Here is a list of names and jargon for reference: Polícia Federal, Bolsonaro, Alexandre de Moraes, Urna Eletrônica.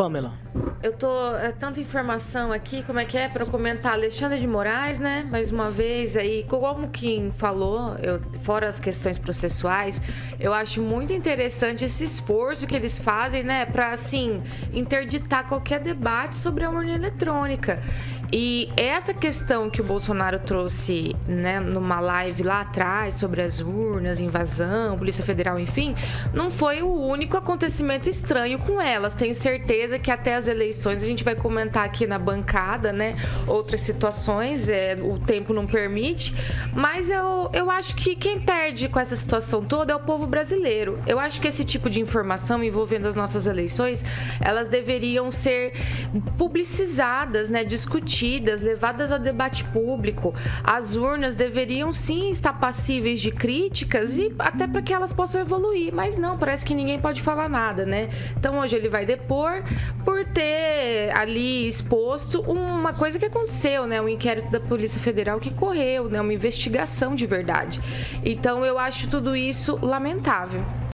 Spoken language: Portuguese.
Pamela. Eu tô... É tanta informação aqui, como é que é? Para comentar, Alexandre de Moraes, né? Mais uma vez aí, como quem falou, fora as questões processuais, eu acho muito interessante esse esforço que eles fazem, né? Para, assim, interditar qualquer debate sobre a urna eletrônica. E essa questão que o Bolsonaro trouxe, né, numa live lá atrás sobre as urnas, invasão, Polícia Federal, enfim, não foi o único acontecimento estranho com elas. Tenho certeza que até as eleições a gente vai comentar aqui na bancada, né, outras situações, o tempo não permite, mas eu acho que quem perde com essa situação toda é o povo brasileiro. Eu acho que esse tipo de informação envolvendo as nossas eleições, elas deveriam ser publicizadas, né, discutidas, levadas a debate público. As urnas deveriam sim estar passíveis de críticas e até para que elas possam evoluir, mas não, parece que ninguém pode falar nada, né? Então hoje ele vai depor por ter ali exposto uma coisa que aconteceu, né? Um inquérito da Polícia Federal que correu, né? Uma investigação de verdade. Então eu acho tudo isso lamentável.